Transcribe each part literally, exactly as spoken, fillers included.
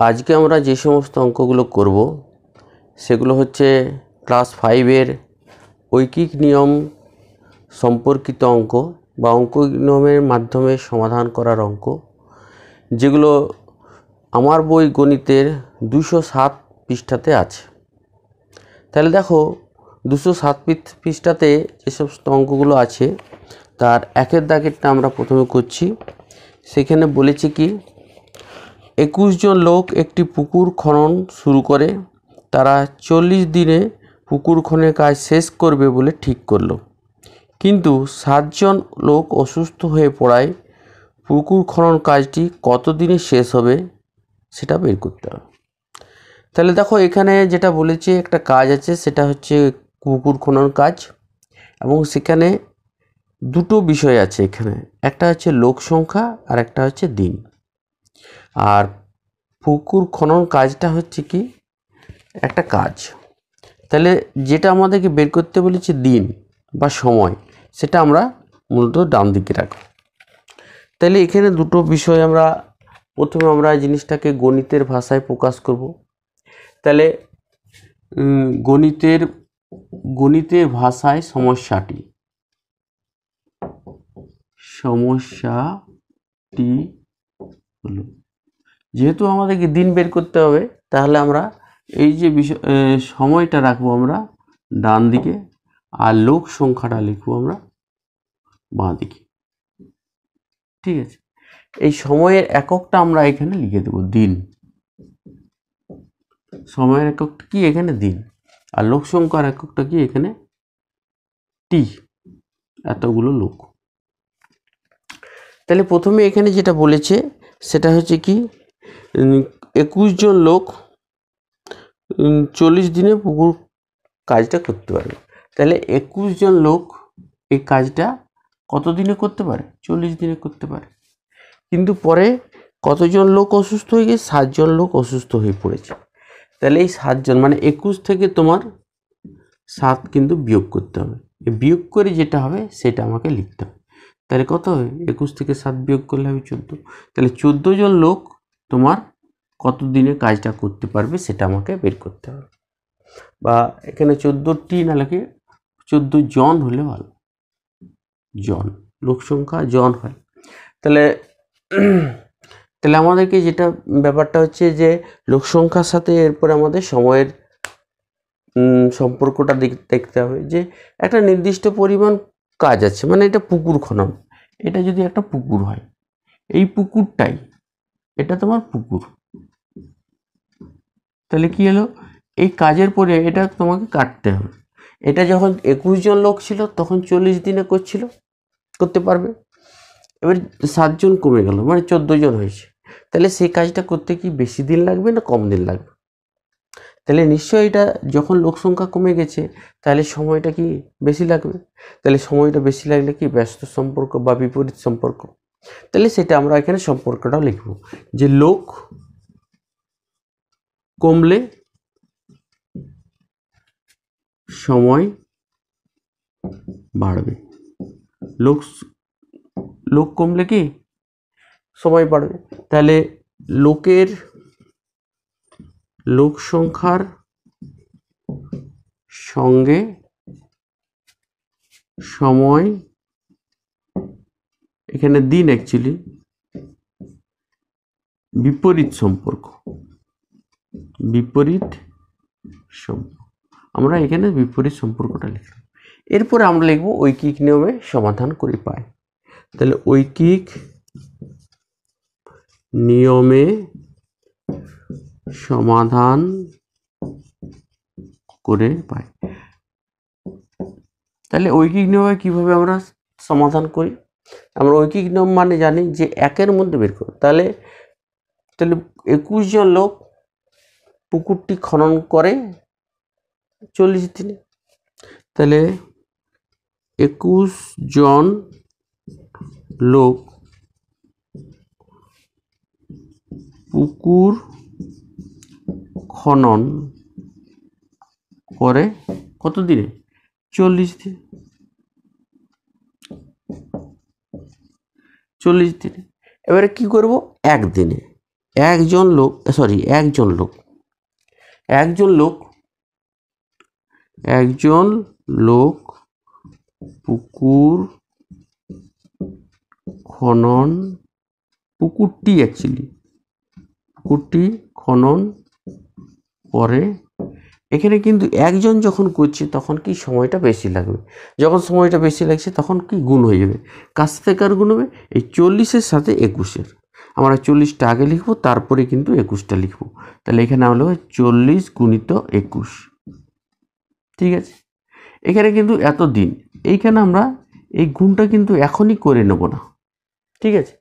आज के आमरा जे समस्त अंकगुलो करब सेगुलो होच्छे क्लास फाइव एर ঐকিক नियम सम्पर्कित अंक बा अंक नियमेर माध्यमे समाधान करार अंक जेगुलो आमार बोई गणितेर दुशो सात पृष्ठाते आछे। ताहले देखो दुशो सात पृष्ठाते जे समस्त अंकगुलो आछे तार एकेर दागेरटा आमरा प्रथमे करछि। सेखाने बोलेछे कि एकुश जन लोक एक पुकुर खनन शुरू करे तारा चल्लिस दिने पुकुर खनन काज शेष करबे बोले ठीक करलो, किन्तु सात जन लोक असुस्थ हये पड़ाय पुकुर खनन काजटी कत दिने शेष होबे सेटा बेर करते होबे। ताहले देखो एखाने जेटा बोलेछे एकटा काज आछे सेटा होच्छे पुकुर खनन काज एबं सेखाने दुटो विषय आछे। एखाने एकटा होच्छे लोक संख्या और एकटा होच्छे दिन। और पुकुर खनन काजटा होच्छे कि एकटा काज। ताहले जेटा आमादेरके बेर करते बोलेछे दिन बा समय सेटा आमरा मूलत डान दिके राखब। ताहले एखाने दुटो विषय आमरा प्रथमे आमरा जिनिसटाके गणितेर भाषाय प्रकाश करब। ताहले गणितेर गणितेर भाषाय समस्याटी समस्याटी হলো যেহেতু আমাদেরকে দিন বের করতে হবে তাহলে আমরা এই যে সময়টা রাখবো আমরা ডান দিকে আর লোক সংখ্যাটা লিখবো আমরা বাঁ দিকে। ঠিক আছে, এই সময়ের এককটা আমরা এখানে লিখে দেব দিন। সময়ের এককটা কি এখানে দিন আর লোক সংখ্যার এককটা কি এখানে টি, এতগুলো লোক। তাহলে প্রথমে এখানে যেটা বলেছে सेटा होच्छे कि एकुश जन लोक चल्लिस दिन पुकुर काजटा करते पारबे। ताहले एकुश जन लोक एई काजटा कत दिने करते पारे, चल्लिस दिने करते पारे, किन्तु परे कतजन लोक असुस्थ हये गेछे, सात जन लोक असुस्थ हये पड़ेछे। ताहले एई सात जन माने एकुश थेके तोमार सात किन्तु बियोग करते होबे, बियोग करे जेटा होबे सेटा आमाके लिखते होबे। তাহলে কত হবে একুশ থেকে সাত বিয়োগ করলে হবে চোদ্দ। তাহলে চোদ্দ জন লোক তোমার কত দিনে কাজটা করতে পারবে সেটা আমাকে বের করতে হবে, বা এখানে চোদ্দটি না লাগে চোদ্দ জন হলে ভালো, জন লোক সংখ্যা জন হয়। তাহলে তাহলে আমাদেরকে যেটা ব্যাপারটা হচ্ছে যে লোক সংখ্যার সাথে এরপরে আমাদের সময়ের সম্পর্কটা দেখতে হবে যে একটা নির্দিষ্ট পরিমাণ কাজ আছে মানে এটা পুকুর খনন, এটা যদি একটা পুকুর হয় এই পুকুরটাই এটা তোমার পুকুর, তাহলে কি হলো এই কাজের পরে এটা তোমাকে কাটতে হবে। এটা যখন একুশ জন লোক ছিল তখন চল্লিশ দিনে করছিল করতে পারবে, এবার সাত জন কমে গেল মানে চোদ্দ জন হয়েছে, তাহলে সেই কাজটা করতে কি বেশি দিন লাগবে না কম দিন লাগবে? তাহলে নিশ্চয়ই এটা যখন লোক সংখ্যা কমে গেছে তাহলে সময়টা কি বেশি লাগবে, তাহলে সময়টা বেশি লাগলে কি ব্যস্ত সম্পর্ক বা বিপরীত সম্পর্ক, তাহলে সেটা আমরা এখানে সম্পর্কটাও লিখব যে লোক কমলে সময় বাড়বে, লোক লোক কমলে কি সময় বাড়বে। তাহলে লোকের লোক সংখ্যার সঙ্গে সময় এখানে দিন অ্যাকচুয়ালি বিপরীত সম্পর্ক, বিপরীত সম্পর্ক আমরা এখানে বিপরীত সম্পর্কটা লিখলাম। এরপরে আমরা লিখব ঐকিক নিয়মে সমাধান করে পাই। তাহলে ঐকিক নিয়মে समाधान करे पाई। ताहले ঐকিক नियम কিভাবে আমরা সমাধান করি, আমরা ঐকিক নিয়ম মানে জানি যে একের মধ্যে বের করব। তাহলে তাহলে একুশ জন লোক পুকুরটি খনন করে চল্লিশ দিনে, তাহলে একুশ জন লোক পুকুর খনন করে কত দিনে চল্লিশ দিন, চল্লিশ দিনে। এবারে কি করব একদিনে, একজন লোক সরি একজন লোক একজন লোক একজন লোক পুকুর খনন পুকুরটি অ্যাকচুয়ালি পুকুরটি খনন করে। এখানে কিন্তু একজন যখন করছে তখন কি সময়টা বেশি লাগবে, যখন সময়টা বেশি লাগছে তখন কি গুণ হয়ে যাবে, কাছ থেকে আর গুণ হবে এই চল্লিশের সাথে একুশের। আমরা চল্লিশটা আগে লিখবো, তারপরে কিন্তু একুশটা লিখবো। তাহলে এখানে আমরা চল্লিশ গুণিত একুশ, ঠিক আছে। এখানে কিন্তু এত দিন, এইখানে আমরা এই গুণটা কিন্তু এখনই করে নেব না, ঠিক আছে।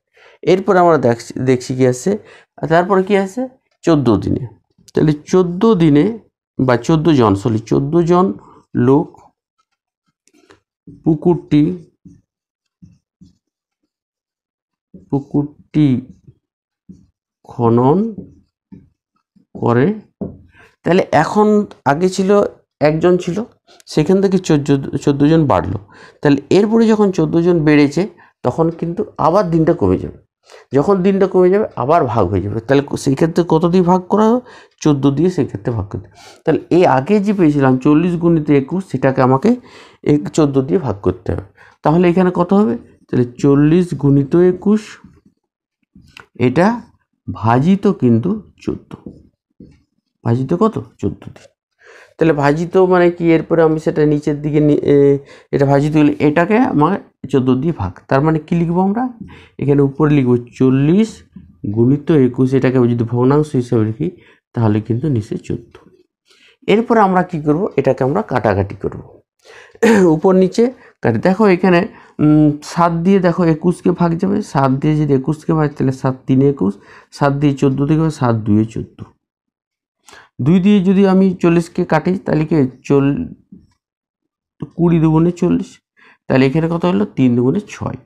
এরপর আমরা দেখছি দেখছি কি আছে, তারপরে কি আছে চোদ্দো দিনে। তাহলে চোদ্দো দিনে বা চোদ্দো জন সরি চোদ্দো জন লোক পুকুরটি পুকুরটি খনন করে। তাহলে এখন আগে ছিল একজন ছিল, সেখান থেকে চোদ্দো জন বাড়লো। তাহলে এরপরে যখন চোদ্দো জন বেড়েছে তখন কিন্তু আবার দিনটা কমে যাবে, যখন দিনটা কমে যাবে আবার ভাগ হয়ে যাবে। তাহলে সেই ক্ষেত্রে কত দিয়ে ভাগ করা হবে, চোদ্দো দিয়ে সেই ক্ষেত্রে ভাগ করতে। তাহলে এই আগে যে পেয়েছিলাম চল্লিশ গুণিত একুশ, সেটাকে আমাকে এক চোদ্দো দিয়ে ভাগ করতে হবে। তাহলে এখানে কত হবে, তাহলে চল্লিশ গুণিত একুশ, এটা ভাজিত কিন্তু চোদ্দো, ভাজিত কত চোদ্দো দিন। তাহলে ভাজিত মানে কি, এরপরে আমি সেটা নিচের দিকে এটা ভাজিত হলে এটাকে আমার চোদ্দো দিয়ে ভাগ। তার মানে কি লিখবো আমরা এখানে, উপরে লিখবো চল্লিশ গুণিত একুশ, এটাকে যদি ভগ্নাংশ হিসাবে লিখি তাহলে কিন্তু নিচে চোদ্দো। এরপরে আমরা কি করব, এটাকে আমরা কাটাকাটি করব উপর নিচে কাটি। দেখো এখানে সাত দিয়ে দেখো একুশকে ভাগ যাবে, সাত দিয়ে যদি একুশকে ভাগ তাহলে সাত তিনে একুশ, সাত দিয়ে চোদ্দো থেকে সাত দুয়ে চোদ্দো, দুই দিয়ে যদি আমি চল্লিশকে কাটি তাহলে কি চল কুড়ি দুগুণে চল্লিশ। তাহলে এখানে কত হলো তিন দুগুণে ছয়,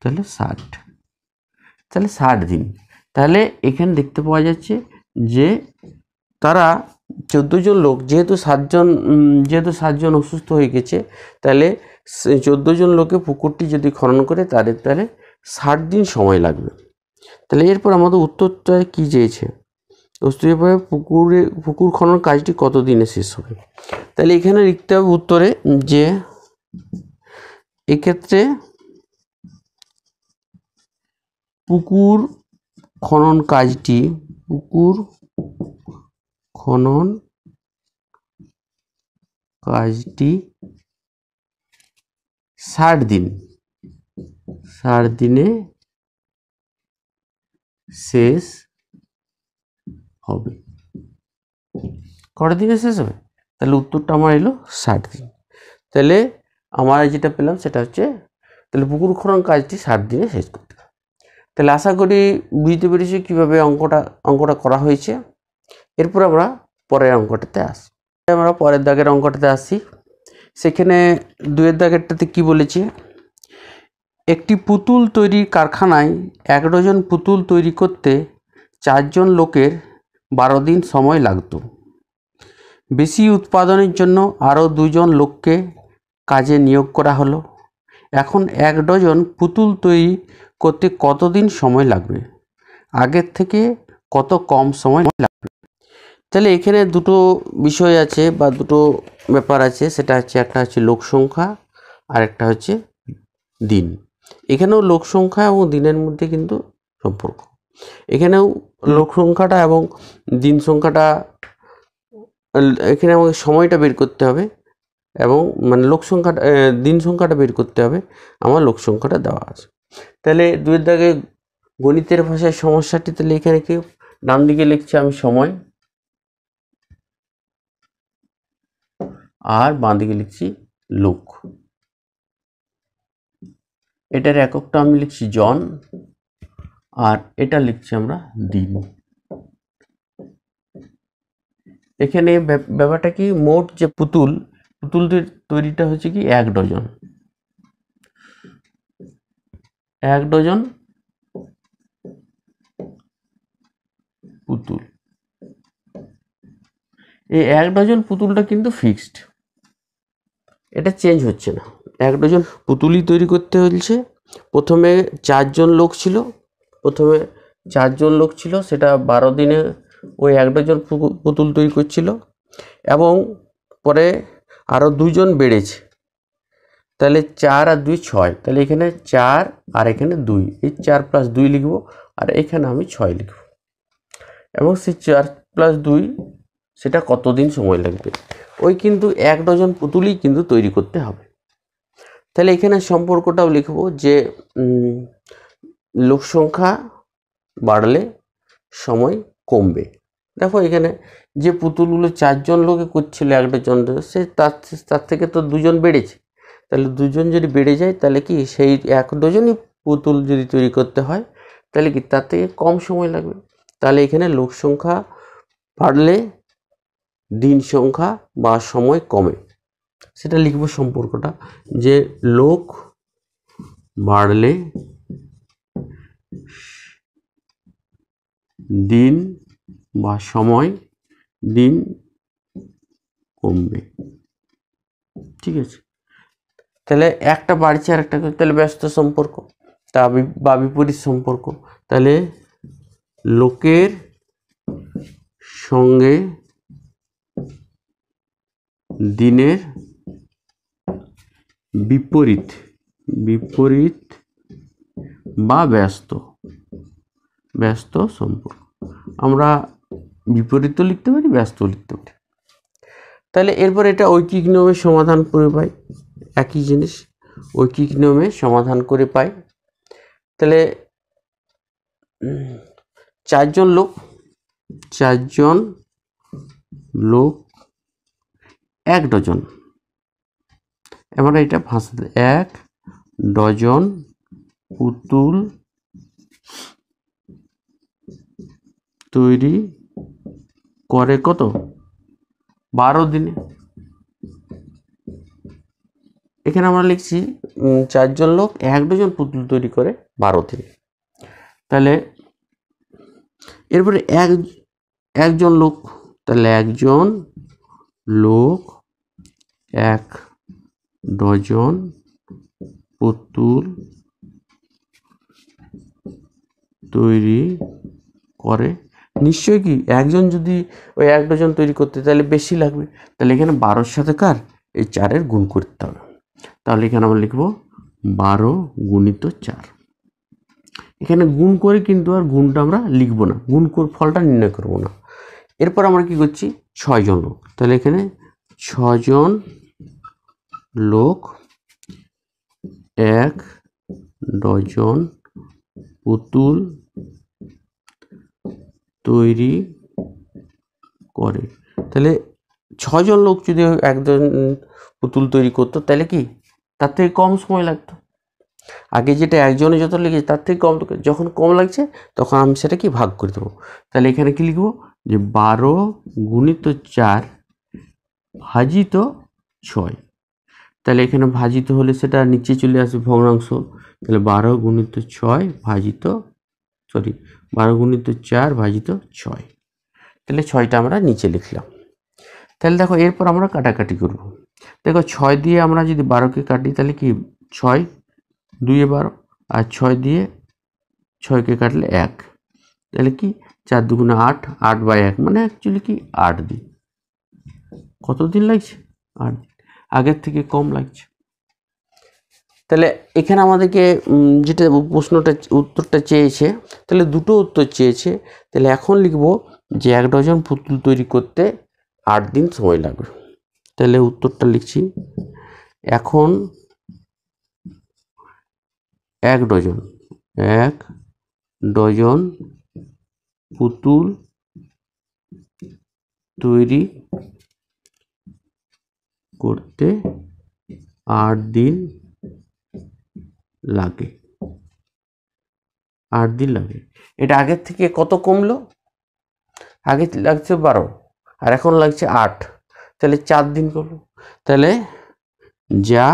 তাহলে ষাট, তাহলে ষাট দিন। তাহলে এখানে দেখতে পাওয়া যাচ্ছে যে তারা চোদ্দো জন লোক, যেহেতু সাতজন যেহেতু সাতজন অসুস্থ হয়ে গেছে, তাহলে চোদ্দো জন লোকে পুকুরটি যদি খনন করে তাদের তাহলে ষাট দিন সময় লাগবে। তাহলে এরপর আমাদের উত্তরটা কী চেয়েছে, অস্থায়ীভাবে পুকুরে পুকুর খনন কাজটি কত দিনে শেষ হবে। তাহলে এখানে লিখতে হবে উত্তরে যে এক্ষেত্রে পুকুর খনন কাজটি পুকুর খনন কাজটি ষাট দিন ষাট দিনে শেষ হবে। কটা দিনে শেষ হবে, তাহলে উত্তরটা আমার এলো ষাট দিন। তাহলে আমার যেটা পেলাম সেটা হচ্ছে তাহলে পুকুর খনন কাজটি ষাট দিনে শেষ করতে হবে। তাহলে আশা করি বুঝতে পেরেছি কীভাবে অঙ্কটা অঙ্কটা করা হয়েছে। এরপর আমরা পরের অঙ্কটাতে আসি, আমরা পরের দাগের অঙ্কটাতে আসি। সেখানে দুয়ের দাগেরটাতে কি বলেছে, একটি পুতুল তৈরির কারখানায় এক ডজন পুতুল তৈরি করতে চারজন লোকের বারো দিন সময় লাগত। বেশি উৎপাদনের জন্য আরও দুজন লোককে কাজে নিয়োগ করা হলো। এখন এক ডজন পুতুল তৈরি করতে কতদিন সময় লাগবে, আগের থেকে কত কম সময় লাগবে। তাহলে এখানে দুটো বিষয় আছে বা দুটো ব্যাপার আছে, সেটা হচ্ছে একটা হচ্ছে লোক সংখ্যা আর একটা হচ্ছে দিন। এখানেও লোক সংখ্যা এবং দিনের মধ্যে কিন্তু সম্পর্ক, এখানেও লোক সংখ্যাটা এবং দিন সংখ্যাটা, এখানে আমাকে সময়টা বের করতে হবে এবং মানে লোক সংখ্যাটা দিন সংখ্যাটা বের করতে হবে, আমার লোক সংখ্যাটা দেওয়া আছে। তাহলে দুয়ের দাগে গণিতের ভাষায় সমস্যাটি, তাহলে এখানে কি ডান দিকে লিখছি আমি সময় আর বাঁ দিকে লিখছি লোক। এটার এককটা আমি লিখছি জন আর এটা লিখছি আমরা দিন। এখানে ব্যাপারটা কি, মোট যে পুতুল পুতুল তৈরিটা হচ্ছে কি এক ডজন এক ডজন পুতুল। এই এক ডজন পুতুলটা কিন্তু ফিক্সড, এটা চেঞ্জ হচ্ছে না। এক ডজন পুতুলই তৈরি করতে হচ্ছে। প্রথমে চারজন লোক ছিল, প্রথমে चार जन लोक छिलो सेटा बारो दिने ओई एक डजन पुतुल तैरि करछिलो एबं परे आरो दुइजन बेड़ेछे ताहले चार और दुई छय ताहले एखाने चार और एखाने दुई एई चार प्लस दुई लिखब और एखाने आमि छय लिखब एबं सेई चार प्लस दुई सेटा कतदिन समय लागबे ओई किन्तु एक डजन पुतुलई किन्तु तैरि करते हबे তাহলে এখানে সম্পর্কটাও লিখব যে লোক সংখ্যা বাড়লে সময় কমবে। দেখো এখানে যে পুতুলগুলো চারজন লোকে করছিল একটা জন সে তার থেকে তো দুজন বেড়েছে তাহলে দুজন যদি বেড়ে যায় তাহলে কি সেই এক ডজনই পুতুল যদি তৈরি করতে হয় তাহলে কি তার থেকে কম সময় লাগবে। তাহলে এখানে লোক সংখ্যা বাড়লে দিন সংখ্যা বা সময় কমে সেটা লিখব সম্পর্কটা যে লোক বাড়লে দিন বা সময় দিন কমবে। ঠিক আছে তাহলে একটা বাড়ছে আর একটা তাহলে ব্যস্ত সম্পর্ক তা বা বিপরীত সম্পর্ক তাহলে লোকের সঙ্গে দিনের বিপরীত বিপরীত বা ব্যস্ত ব্যস্ত সম্পর্ক আমরা বিপরীত লিখতে পারি ব্যস্ত লিখতে পারি। তাহলে এরপর এটা ঐকিক নিয়মে সমাধান করে পাই একই জিনিস ঐকিক নিয়মে সমাধান করে পাই। তাহলে চারজন লোক চারজন লোক এক ডজন एबार एटा फाँसते एक डजन पुतुल तैरी करे कत बारो दिन एखाने आमरा लिखछि चार जन लोक एक डजन पुतुल तैरी करे बारो दिन ताहले एरपर एक एकजन लोक ताहले एकजन लोक एक डजन पुतुल तैरी करे निश्चय कि एकजन जदि ओई एक डजन तैरी करते ताहले बेशी लागबे ताहले एखाने बारो एर साथे कार एई चार एर गुण करते हबे ताहले एखाने आमरा लिखब बारो गुणित चार एखाने गुण करे किन्तु आर गुणटा आमरा लिखब ना गुण कर फलटा निर्णय करब ना। एरपर आमरा कि करछि छय जन लोक ताहले एखाने छय जन लोक एक डजन पुतुल तैरी करे ताहले छय जन लोक यदि एक डजन पुतुल तैरी करतो ताहले कि तार थेके कम समय लागतो आगे जेटा एकजने जत लेगे तार थेके कम जखन कम लागछे तखन आमि सेटा कि भाग करे देब ताहले एखाने कि लिखब जे बारो गुणित चार भाजित छय তাহলে এখানে ভাজিত হলে সেটা নিচে চলে আসে ভগ্নাংশ তাহলে বারো গুণিত ছয় ভাজিত সরি বারো গুণিত চার ভাজিত ছয় তাহলে ছয়টা আমরা নিচে লিখলাম। তাহলে দেখো এরপর আমরা কাটাকাটি করব দেখো ছয় দিয়ে আমরা যদি বারো কে কাটি তাহলে কি ছয় দুই এ বারো আর ছয় দিয়ে ছয় কে কাটলে এক তাহলে কি চার দুগুণ আট আট বাই এক মানে অ্যাকচুয়ালি কি আট দিন কতদিন লাগছে আট আগের থেকে কম লাগছে। তাহলে এখানে আমাদেরকে যেটা প্রশ্নটা উত্তরটা চেয়েছে তাহলে দুটো উত্তর চেয়েছে তাহলে এখন লিখব যে এক ডজন পুতুল তৈরি করতে আট দিন সময় লাগবে তাহলে উত্তরটা লিখছি এখন এক ডজন এক ডজন পুতুল তৈরি করতে आठ दिन लागे आठ दिन लागे এটা আগে থেকে কত কমলো আগে লাগছে বারো আর এখন লাগছে আট তাহলে চার দিন কমলো তাহলে যা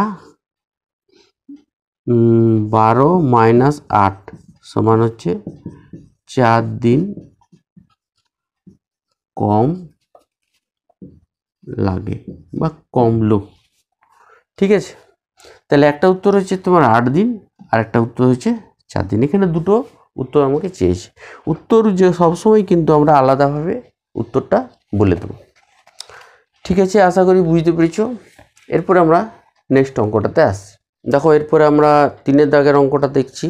বারো মাইনাস আট সমান হচ্ছে চার দিন কম लागे बा कम लोक। ठीक है ताहले एक उत्तर होच्छे तुम्हार आठ दिन और एक उत्तर होच्छे चार दिन एखाने दुटो उत्तर हमें चेस उत्तर जो सब समय क्योंकि हमें आलदा भाव उत्तर बोले देव। ठीक है आशा करी बुझते पेरेछो। एरपर आमरा नेक्स्ट अंकटाते आस देखो एरपर आमरा तीन दागेर अंकटा देखी।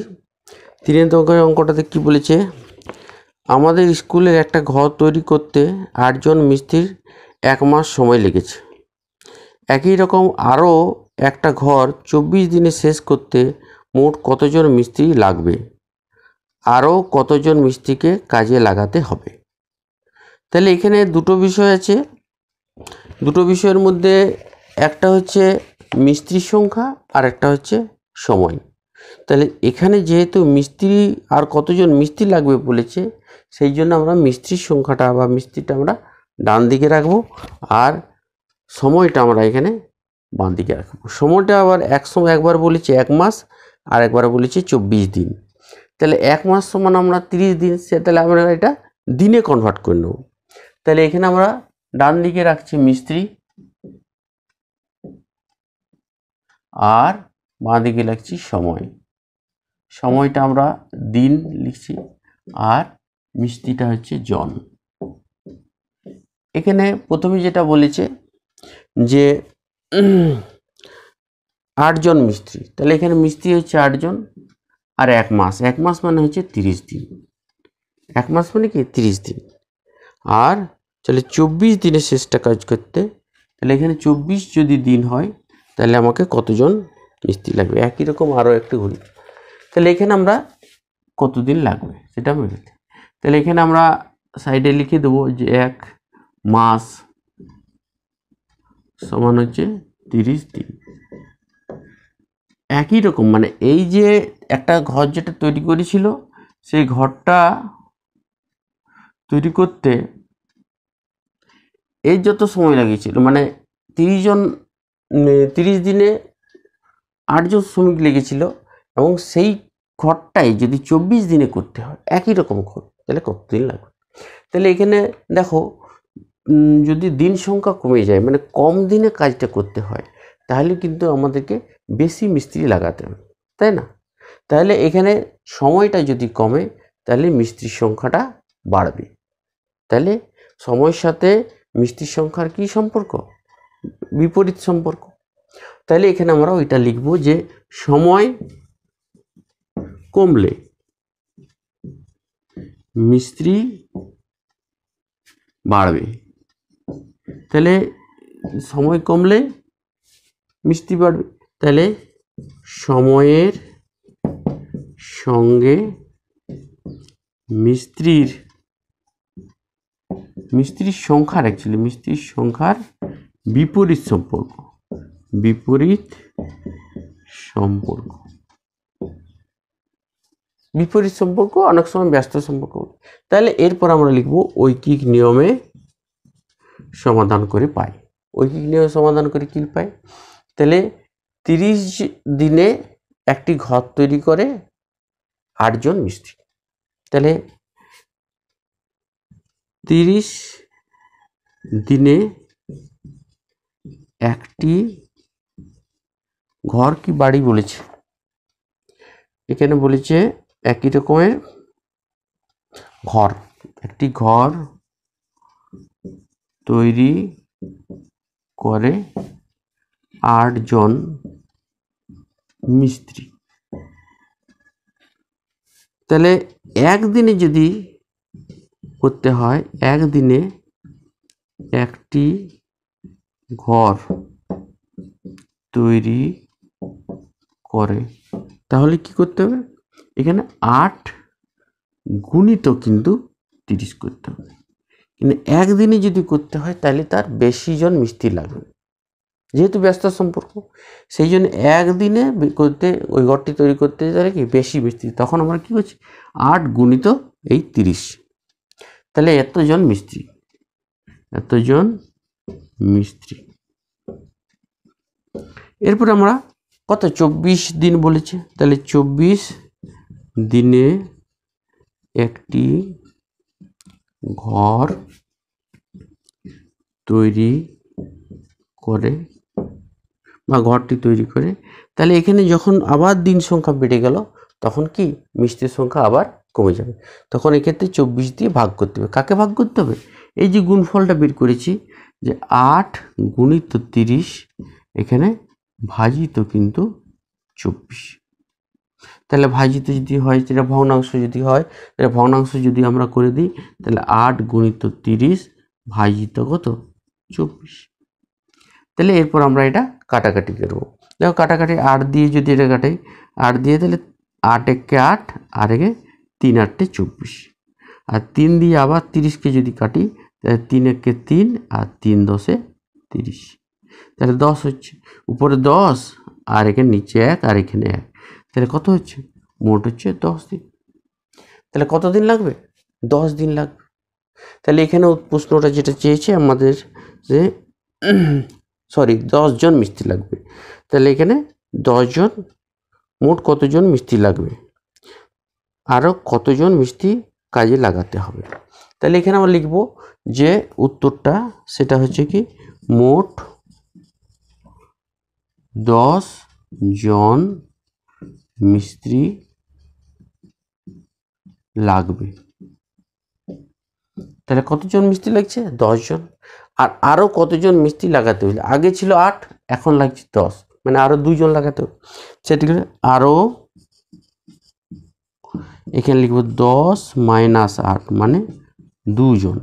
तीन दागेर अंकटाते कि बोलेछे आमादेर स्कूलेर एकटा घर तैरि करते आठ जन मिस्त्रीर एक मास समय लेगेछे। एकई रकम आरो एकटा घर चौबीस दिने शेष करते मोट कतजन मिस्त्री लागबे आरो कतजन मिस्त्रीके काजे लागाते हबे। ताहले एखाने दुटो विषय आछे। দুটো বিষয়ের মধ্যে একটা হচ্ছে মিস্ত্রি সংখ্যা আর একটা হচ্ছে সময়। তাহলে এখানে যেহেতু মিস্ত্রি আর কতজন মিস্ত্রি লাগবে বলেছে সেই জন্য আমরা মিস্ত্রির সংখ্যাটা বা মিস্ত্রিটা আমরা ডান দিকে রাখবো আর সময়টা আমরা এখানে বাম দিকে রাখবো। সময়টা আবার একসময় একবার বলেছে এক মাস আর একবার বলেছে চব্বিশ দিন। তাহলে এক মাস সমান আমরা ত্রিশ দিন সে তাহলে আমরা এটা দিনে কনভার্ট করে নেব। তাহলে এখানে আমরা डान दिके रखी मिस्त्री और बाम दिके लिखी समय। समयटा आमरा दिन लिखी और मिस्त्रीटा हच्छे जन। एखाने प्रथमे जेटा बोलेछे जे आठ जन मिस्त्री ताहले एखाने मिस्त्री हच्छे आठ जन और एक मास एक मास माने हच्छे त्रिश दिन। एक मास माने कि त्रिश दिन और चले चौबीस दिन शेषटा काज करते चौबीस जदि दिन है ताहले आमाके कतजन मिस्त्री लागबे। एक ही रकम आरो एकटु घुरी ताहले एखाने आमरा कतदिन लागबे सेटा बोलते ताहले एखाने आमरा साइडे लिखे देब जे एक मास समान हच्छे त्रिश दिन। एक ही रकम माने एई जे एकटा घर जेटा तैरि करेछिलो सेई घरटा तैरि करते এই যত সময় লাগিয়েছিল মানে তিরিশ জন তিরিশ দিনে আট জন শ্রমিক লেগেছিল এবং সেই ঘরটাই যদি চব্বিশ দিনে করতে হয় একই রকম ঘর তাহলে কতদিন লাগবে। তাহলে এখানে দেখো যদি দিন সংখ্যা কমে যায় মানে কম দিনে কাজটা করতে হয় তাহলে কিন্তু আমাদেরকে বেশি মিস্ত্রি লাগাতে হবে তাই না। তাহলে এখানে সময়টা যদি কমে তাহলে মিস্ত্রির সংখ্যাটা বাড়বে। তাহলে সময়ের সাথে मिस्त्री संख्यार की सम्पर्क विपरीत सम्पर्क ताहले एखाने आमरा ओइटा लिखबो जे समय कमले मिस्त्री बाड़बे। ताहले समय कमले मिस्त्री बाड़बे ताहले समयेर संगे मिस्त्रीर मिस्त्री संख्यार एक्चुअली मिस्त्री संख्यार विपरीत सम्पर्क विपरीत सम्पर्क विपरीत सम्पर्क अनेक समय व्यस्त सम्पर्क। ताहले एरपर आमरा लिखबो ऐकिक नियमे समाधान करे पाई। ऐकिक नियमे समाधान करे कि पाई ताहले त्रिश दिने एकटी घर तैरि करे आठ जन मिस्त्री ताहले त्रिश दिने एकटी घर की बाड़ी बोलेछे एखाने बोलेछे एक ही रकमेर घर एकटी घर तैरि करे आठ जन मिस्त्री। ताहले एक दिने यदि করতে হয় এক দিনে একটি ঘর তৈরি করে তাহলে কি করতে হবে এখানে আট গুণিত কিন্তু তিরিশ করতে হবে। কিন্তু এক দিনে যদি করতে হয় তাহলে তার বেশি জন মিস্ত্রি লাগবে যেহেতু ব্যস্ত সম্পর্ক সেই জন্য এক দিনে করতে ওই ঘরটি তৈরি করতে তাহলে কি বেশি মিস্ত্রি তখন আমরা কি করছি আট গুণিত এই তিরিশ তাহলে এতজন মিস্ত্রি এতজন মিস্ত্রি। এরপর আমরা কত চব্বিশ দিন বলেছে তাহলে চব্বিশ দিনে একটি ঘর তৈরি করে বা ঘরটি তৈরি করে তাহলে এখানে যখন আবার দিন সংখ্যা বেড়ে গেল তখন কি মিস্ত্রির সংখ্যা আবার কমে যাবে। তখন এই ক্ষেত্রে চব্বিশ দিয়ে ভাগ করতে হবে। কাকে ভাগ করতে হবে? এই যে গুণফলটা বের করেছি যে আট গুণিত তিরিশ এখানে ভাজিত কিন্তু চব্বিশ। তাহলে ভাজিত যদি হয় সেটা ভগ্নাংশ যদি হয় তাহলে ভগ্নাংশ যদি আমরা করে দিই তাহলে আট গুণিত তিরিশ ভাজিত কত চব্বিশ। তাহলে এরপর আমরা এটা কাটাকাটি করবো। দেখো কাটাকাটি আট দিয়ে যদি এটা কাটাই আট দিয়ে তাহলে আট একে আট আর একে তিন আটটে চব্বিশ আর তিন দিয়ে আবার তিরিশকে যদি কাটি তাহলে তিন একে তিন আর তিন দশে তিরিশ তাহলে দশ হচ্ছে উপরে দশ আর এখানে নিচে এক আর এখানে এক তাহলে কত হচ্ছে মোট হচ্ছে দশ দিন। তাহলে কত দিন লাগবে? দশ দিন লাগবে। তাহলে এখানে প্রশ্নটা যেটা চেয়েছে আমাদের যে সরি দশজন মিস্ত্রি লাগবে। তাহলে এখানে দশজন মোট কতজন মিস্ত্রি লাগবে আরও কতজন মিস্ত্রি কাজে লাগাতে হবে। তাহলে এখানে আমরা লিখব যে উত্তরটা সেটা হচ্ছে কি মোট দশ জন মিস্ত্রি লাগবে। তাহলে কতজন মিস্ত্রি লাগছে? দশজন। আর আরও কতজন মিস্ত্রি লাগাতে হবে? আগে ছিল আট এখন লাগছে দশ, মানে আরও দুজন লাগাতে হবে। সেটি আরও এখানে লিখব দশ মাইনাস আট মানে দুজন,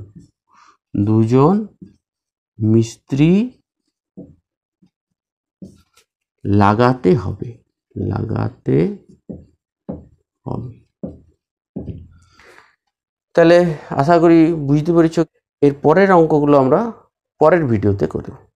দুজন মিস্ত্রি লাগাতে হবে লাগাতে হবে। তাহলে আশা করি বুঝতে পেরেছ। এর পরের অঙ্কগুলো আমরা পরের ভিডিওতে করব।